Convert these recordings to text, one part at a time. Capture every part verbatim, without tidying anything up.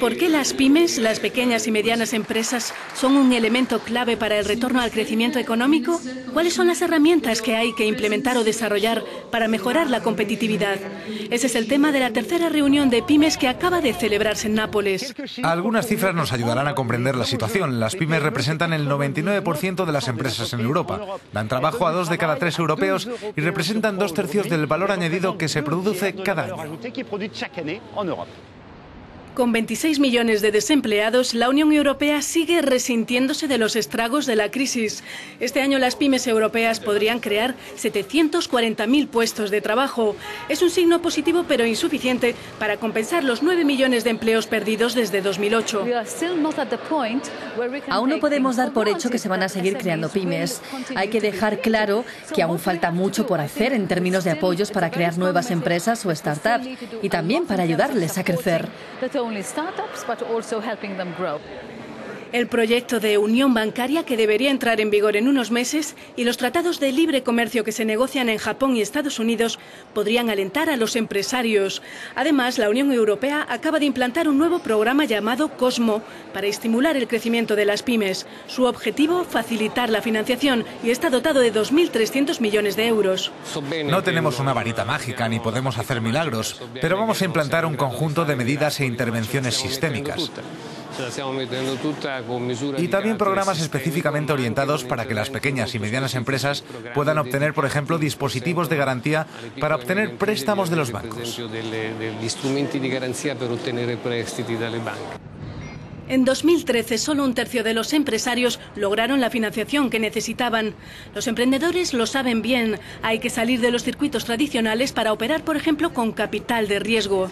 ¿Por qué las pymes, las pequeñas y medianas empresas, son un elemento clave para el retorno al crecimiento económico? ¿Cuáles son las herramientas que hay que implementar o desarrollar para mejorar la competitividad? Ese es el tema de la tercera reunión de pymes que acaba de celebrarse en Nápoles. Algunas cifras nos ayudarán a comprender la situación. Las pymes representan el noventa y nueve por ciento de las empresas en Europa, dan trabajo a dos de cada tres europeos y representan dos tercios del valor añadido que se produce cada año. Con veintiséis millones de desempleados, la Unión Europea sigue resintiéndose de los estragos de la crisis. Este año las pymes europeas podrían crear setecientos cuarenta mil puestos de trabajo. Es un signo positivo pero insuficiente para compensar los nueve millones de empleos perdidos desde dos mil ocho. Aún no podemos dar por hecho que se van a seguir creando pymes. Hay que dejar claro que aún falta mucho por hacer en términos de apoyos para crear nuevas empresas o startups y también para ayudarles a crecer. El proyecto de unión bancaria que debería entrar en vigor en unos meses y los tratados de libre comercio que se negocian en Japón y Estados Unidos podrían alentar a los empresarios. Además, la Unión Europea acaba de implantar un nuevo programa llamado COSMO para estimular el crecimiento de las pymes. Su objetivo, facilitar la financiación, y está dotado de dos mil trescientos millones de euros. No tenemos una varita mágica ni podemos hacer milagros, pero vamos a implantar un conjunto de medidas e intervenciones sistémicas. Y también programas específicamente orientados para que las pequeñas y medianas empresas puedan obtener, por ejemplo, dispositivos de garantía para obtener préstamos de los bancos. En dos mil trece, solo un tercio de los empresarios lograron la financiación que necesitaban. Los emprendedores lo saben bien. Hay que salir de los circuitos tradicionales para operar, por ejemplo, con capital de riesgo.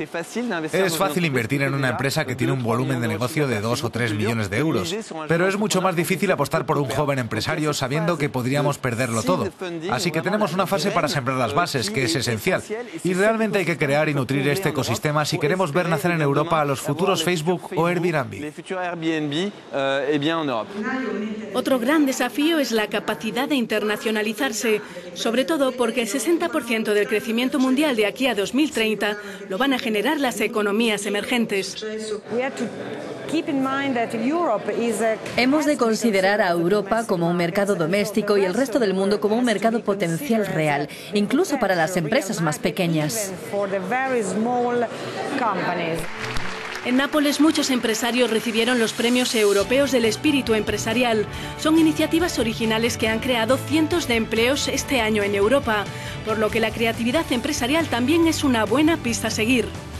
Es fácil invertir en una empresa que tiene un volumen de negocio de dos o tres millones de euros, pero es mucho más difícil apostar por un joven empresario sabiendo que podríamos perderlo todo. Así que tenemos una fase para sembrar las bases, que es esencial. Y realmente hay que crear y nutrir este ecosistema si queremos ver nacer en Europa a los futuros Facebook o Airbnb. Airbnb, eh, eh bien en Europa. Otro gran desafío es la capacidad de internacionalizarse, sobre todo porque el sesenta por ciento del crecimiento mundial de aquí a dos mil treinta lo van a generar las economías emergentes. Hemos de considerar a Europa como un mercado doméstico y el resto del mundo como un mercado potencial real, incluso para las empresas más pequeñas. En Nápoles muchos empresarios recibieron los premios europeos del espíritu empresarial. Son iniciativas originales que han creado cientos de empleos este año en Europa, por lo que la creatividad empresarial también es una buena pista a seguir.